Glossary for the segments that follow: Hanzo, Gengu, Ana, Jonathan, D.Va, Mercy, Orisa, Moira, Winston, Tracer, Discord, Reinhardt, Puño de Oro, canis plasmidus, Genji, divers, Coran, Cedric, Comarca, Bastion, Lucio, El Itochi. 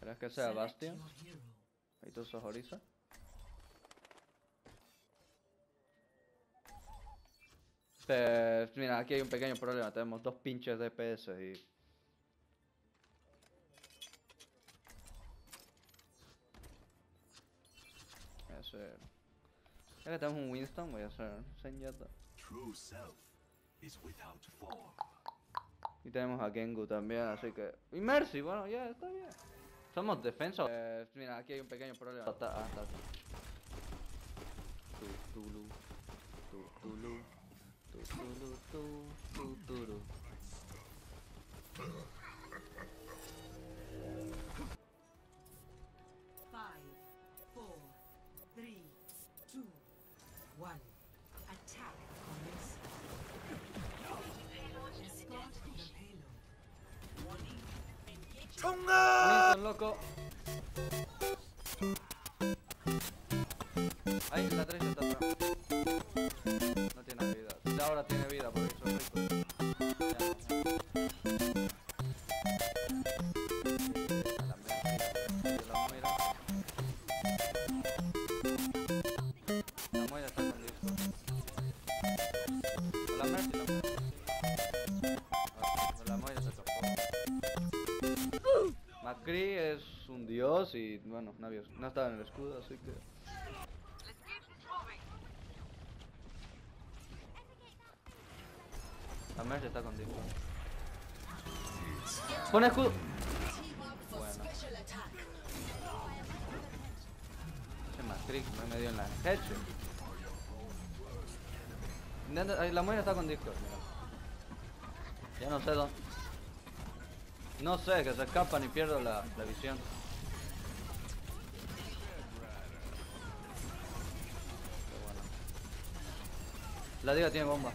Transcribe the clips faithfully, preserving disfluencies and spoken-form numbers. ¿Crees que sea Bastion? Ahí tú sos Orisa. Este, mira, aquí hay un pequeño problema. Tenemos dos pinches D P S y... voy a hacer... ya que tenemos un Winston, voy a hacer Senyata. Y tenemos a Gengu también, así que... y Mercy, bueno, ya, está bien. Somos defensos. Eh, mira, aquí hay un pequeño problema. Ah, está, está. Tutulu. Tutulu. Tutulu, tu, tuturu. five, four, three, two, one. Attack on this. Escort the payload. Warning. ¡Chonga! Winston, loco. Ahí la Tracer está atrás. No tiene vida. De ahora tiene vida porque son ricos. La Moira. La Moira está con listo. La Mercy, la Mercy. La Moira se tocó. Macri es un dios y bueno, no, había, no estaba en el escudo, así que... La Mercy está contigo. ¡Pone escudo! Bueno. Ese Macri me dio en la headshot. La Moira está con Discord, mira. Ya no sé dónde... no sé, que se escapan y pierdo la, la visión. Pero bueno. La D.Va tiene bomba.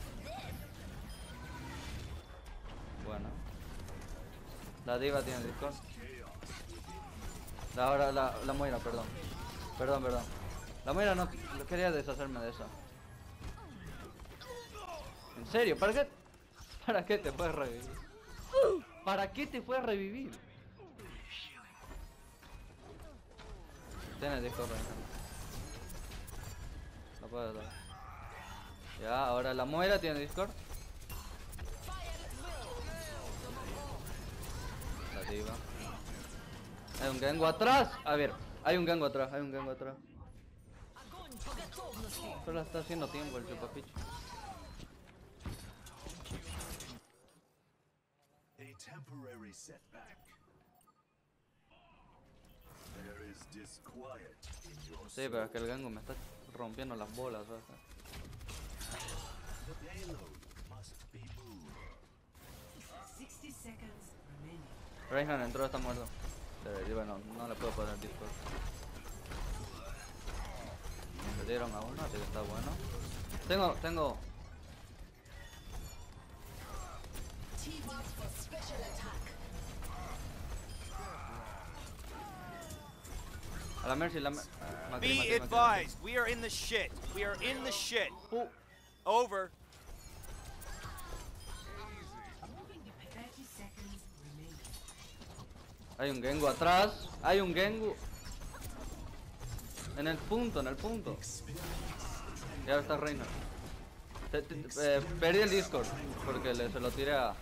Bueno. La D.Va tiene Discord. Ahora la, la, la Moira, perdón. Perdón, perdón. La Moira no quería deshacerme de esa. ¿En serio? ¿Para qué? ¿Para qué te puedes revivir? ¿Para qué te fue a revivir? Tienes Discord, Reinhardt. No puedo dar. Ya, ahora la Moira tiene Discord. La D.Va. Hay un Gengu atrás. A ver, hay un Gengu atrás, hay un Gengu atrás. Solo está haciendo tiempo el chupapicho. A temporary setback. There is disquiet in your... sí, pero es que el Gengu me está rompiendo las bolas, ¿sabes? The payload must be moved. sixty seconds remaining. Reinhardt entró, está muerto. Sí, bueno, no le puedo poner Discord. Le dieron a uno, así que está bueno. Tengo, tengo. A la Mercy, la Mercy. Be advised, we are in the shit. We are in the shit. Oh. Over. Hay un Gengu atrás. Hay un Gengu. En el punto, en el punto. Y ahora está Reina. Te, te, eh, perdí el Discord porque le, se lo tiré a...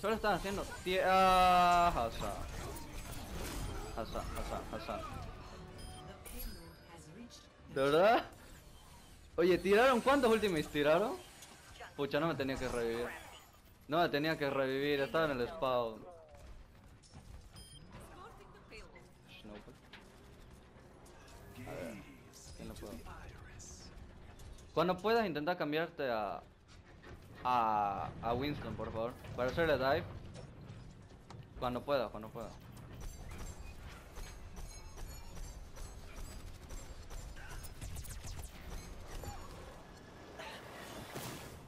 solo están haciendo tie... ah, Hanzo. Hanzo, Hanzo, Hanzo. ¿De verdad? Oye, ¿tiraron? ¿Cuántos ultimates tiraron? Pucha, no me tenía que revivir. No me tenía que revivir, estaba en el spawn. No, pues. A ver, ¿quién lo puedo? Cuando puedas intentar cambiarte a... A... A Winston, por favor. Para hacerle dive. Cuando pueda, cuando pueda.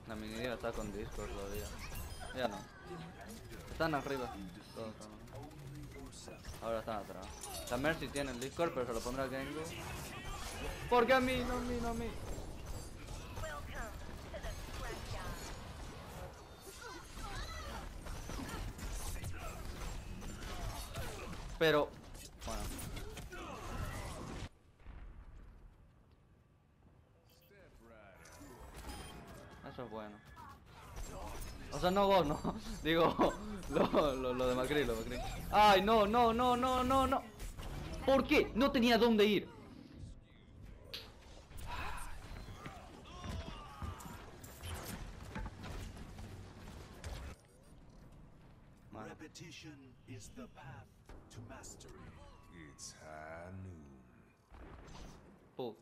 La minidiva está con Discord todavía. Ya no. Están arriba. Todos están... ahora están atrás. La Mercy tiene el Discord, pero se lo pondrá a Gengu. ¿Por qué a mí? No a mí, no a mí. pero... Bueno. Eso es bueno. O sea, no vos, no. Digo, lo, lo, lo de Macri, lo de Macri. Ay, no, no, no, no, no, no. ¿Por qué? No tenía dónde ir. Repetition is the path to mastery. It's high noon. Puto.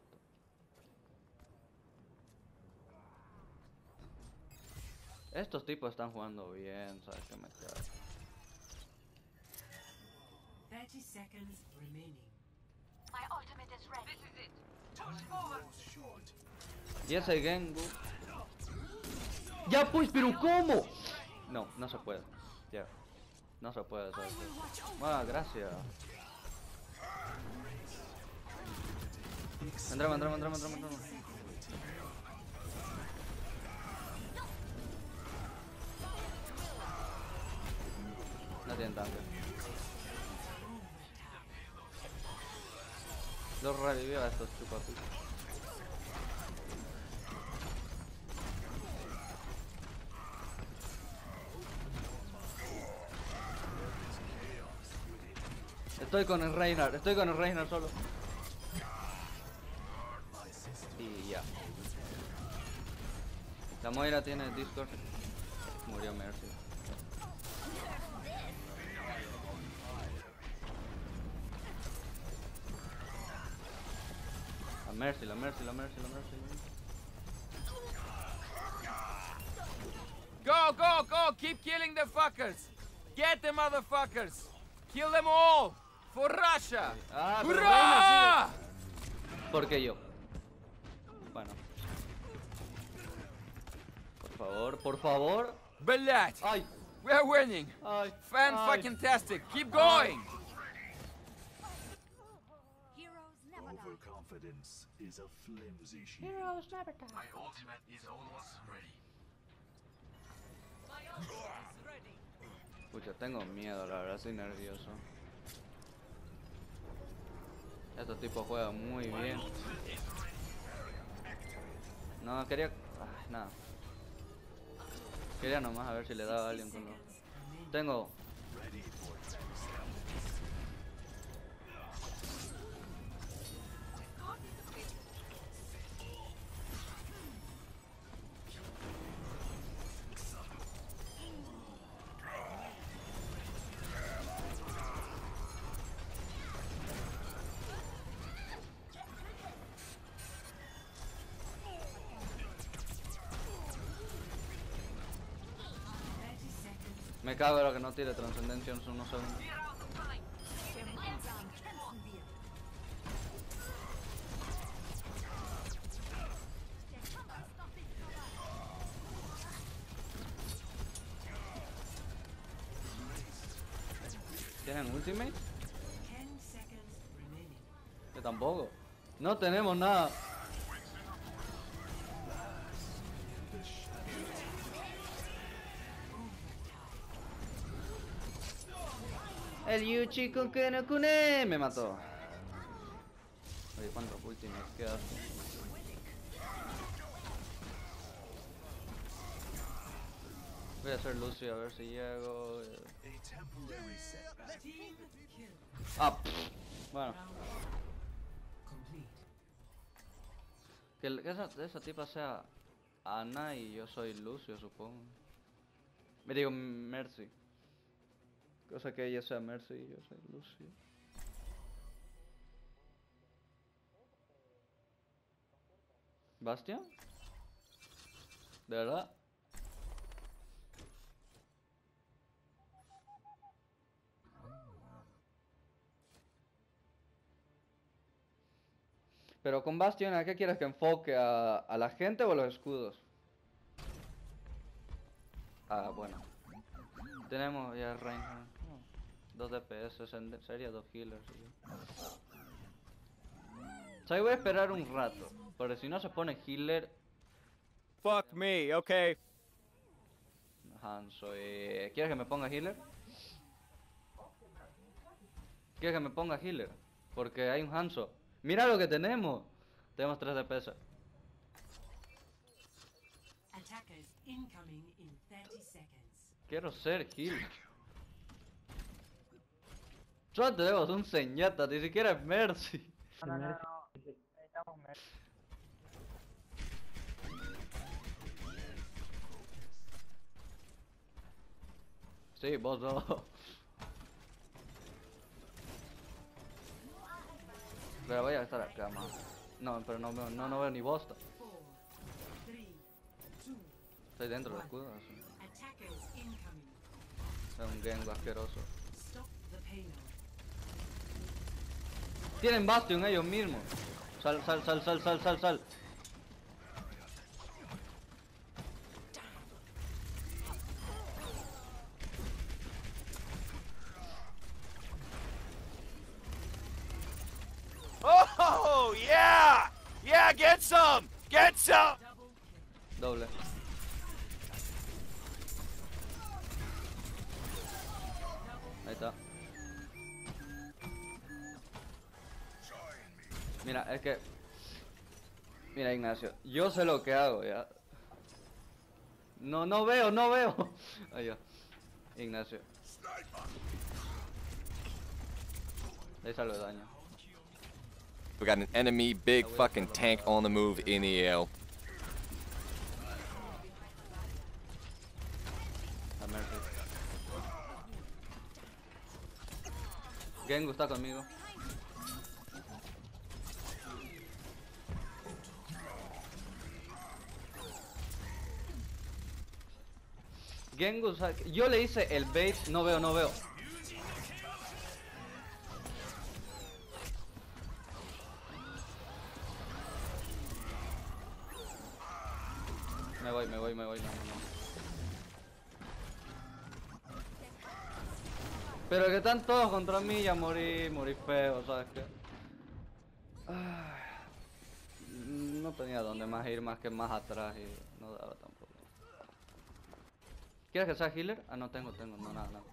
Estos tipos están jugando bien, sabes que me queda. thirty seconds remaining. My ultimate is ready. This is it. Touch forward. Y ese Gengu. Ya pues, pero ¿cómo? No, no se puede. Ya. Yeah. No se puede hacer. Bueno, gracias. Entramos, entramos, entramos, entramos, entramos. No tienen tanque. Los revivió a estos chupapitos. Estoy con el Reinhardt, estoy con el Reinhardt solo. Y ya. La Moira tiene Discord. Murió Mercy. La Mercy, la Mercy, la Mercy, la Mercy. Go, go, go! Keep killing the fuckers! Get the motherfuckers! Kill them all! For Russia! Ah, ¡hurra! Porque yo. Bueno. Por favor, por favor. Блять! Ay. We are winning. Ay. Fan Ay. fucking tastic. Keep going. Overconfidence is a flimsy sheet. Heroes never die. My ultimate is almost ready. My ultimate is ready. Pucha, tengo miedo, la verdad, estoy nervioso. Estos tipos juegan muy bien. No, quería... Ay, nada. Quería nomás a ver si le daba a alguien con los... Tengo... Me cago en lo que no tire trascendencia en unos segundos. ¿Tienen ultimate? Yo tampoco. No tenemos nada. El Yuchi con que no cune me mató. Oye, ¿cuántos últimos quedan? Voy a hacer Lucio a ver si llego. Ah, pff. Bueno. Que esa, esa tipa sea Ana y yo soy Lucio, supongo. Me digo Mercy. Cosa que ella sea Mercy y yo soy Lucio. ¿Bastion? ¿De verdad? Pero con Bastion, ¿a qué quieres que enfoque? ¿A, a la gente o a los escudos? Ah, bueno. Tenemos ya Reinhardt. Dos D P S en serie, dos healers. O sea, voy a esperar un rato, porque si no se pone healer. Fuck me, ok. Hanzo, ¿quieres que me ponga healer? ¿Quieres que me ponga healer? Porque hay un Hanzo. ¡Mira lo que tenemos! Tenemos tres de peso. Quiero ser healer. Solo tenemos un señata, ni siquiera es Mercy. No, no, no, no. Necesitamos Mercy. Sí, vos no. Pero voy a estar acá, man. No, pero no, no, no veo ni bosta. Estoy dentro del escudo. Es un Gengu asqueroso. Tienen Bastion ellos mismos. Sal, sal, sal, sal, sal, sal, sal. Oh, yeah! Yeah, get some! Get some! Doble. Ahí está. Mira, es que... Mira, Ignacio, yo sé lo que hago, ya. No, no veo, no veo. Ay, yo. Ignacio. Ahí sale el daño. We got an enemy big fucking tank on the move in the E L. Gengu está conmigo. Gengu, yo le hice el bait, no veo, no veo. Me voy, me voy, me voy, no, no, no. Pero que están todos contra mí, ya morí, morí feo, ¿sabes qué? Ah, no tenía dónde más ir más que más atrás y no daba tampoco. ¿Quieres que sea healer? Ah, no tengo, tengo, no, nada, nada.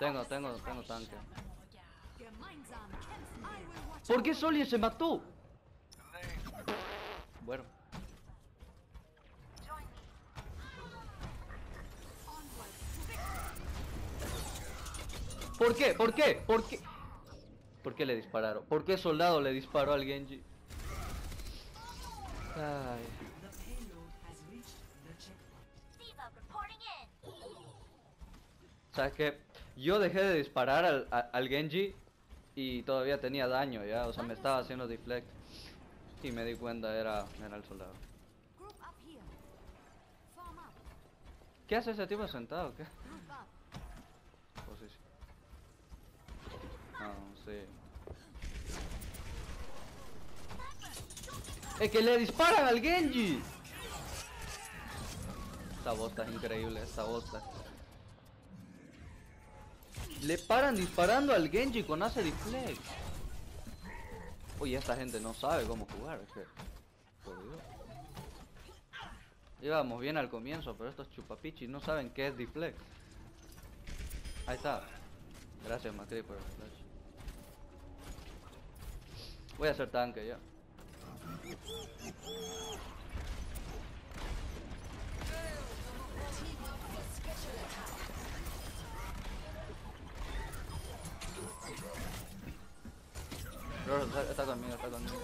Tengo, tengo, tengo tanque. ¿Por qué Solien se mató? Bueno. ¿Por qué? ¿Por qué? ¿Por qué? ¿Por qué le dispararon? ¿Por qué soldado le disparó al Genji? Ay. ¿Sabes qué? Yo dejé de disparar al, a, al Genji y todavía tenía daño ya, o sea, me estaba haciendo deflect y me di cuenta era, era el soldado. ¿Qué hace ese tipo sentado? ¿Qué? Posición. No, sí. Es que le disparan al Genji. Esta bosta es increíble, esta bosta. Le paran disparando al Genji con hace deflect. Oye, esta gente no sabe cómo jugar, es que... Por Dios. Íbamos bien al comienzo, pero estos chupapichis no saben qué es deflect. Ahí está. Gracias, Macri, por el flash. Voy a hacer tanque ya. Roro, está, está conmigo, está conmigo.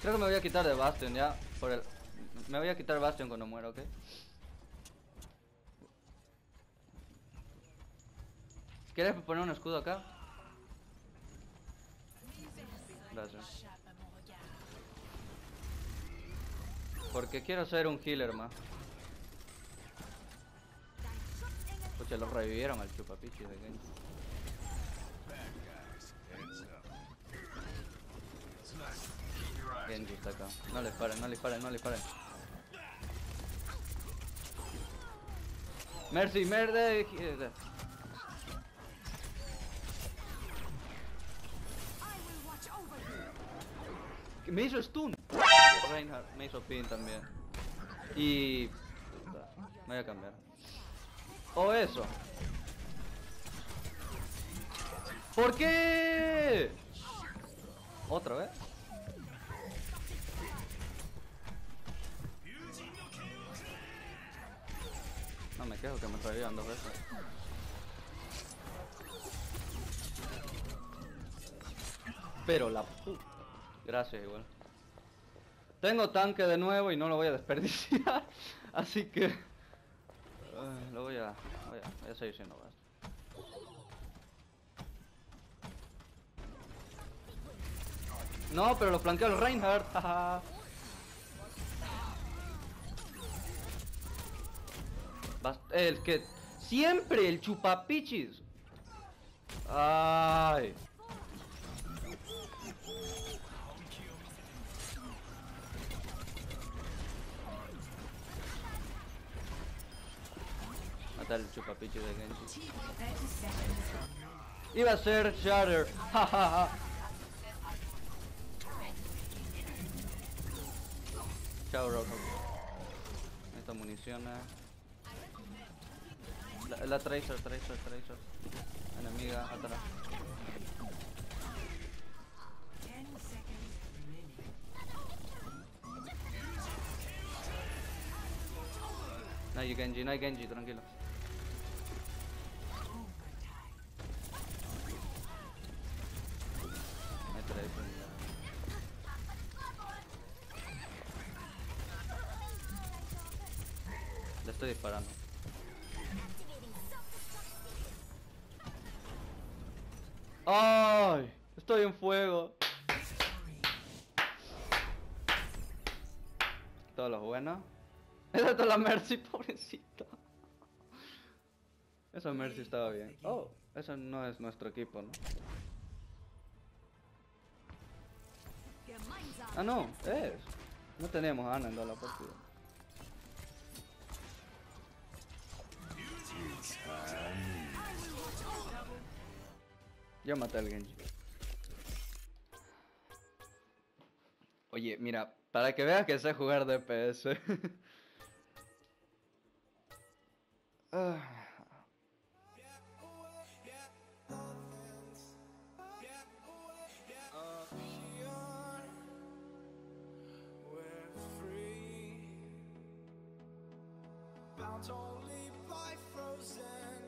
Creo que me voy a quitar de Bastion ya. Por el... Me voy a quitar Bastion cuando muera, ¿ok? ¿Quieres poner un escudo acá? Gracias. Porque quiero ser un healer más. Pucha, los revivieron al chupapichi de Genji. Genji está acá. No le paren, no le paren, no le paren. Mercy, merde. Me hizo stun. Reinhardt me hizo pin también. Y Me voy a cambiar. ¡Oh, eso! ¿Por qué? ¿Otra vez? No me quejo que me revivan dos veces. Pero la puta. Gracias igual. Tengo tanque de nuevo y no lo voy a desperdiciar. Así que... Uh, lo voy a... Voy a, voy a seguir siendo gasto. No, pero lo flanqueó el Reinhardt. El que... Siempre el chupapichis. Ay... Matar el chupapichi de Genji. Iba a ser Shatter. Jajaja. Chao, Rojo. Estas municiones. La, la Tracer, Tracer, Tracer. Enemiga atrás. No hay Genji, no hay Genji, tranquilo. Me trae eso. Le estoy disparando. ¡Ay! Estoy en fuego. Todos los buenos. Esa es la Mercy, pobrecita. Esa Mercy estaba bien. Oh, eso no es nuestro equipo, ¿no? Ah, no, es. No tenemos a Ana en toda la partida. Yo maté al Genji. Oye, mira, para que veas que sé jugar D P S. Uh. Only by frozen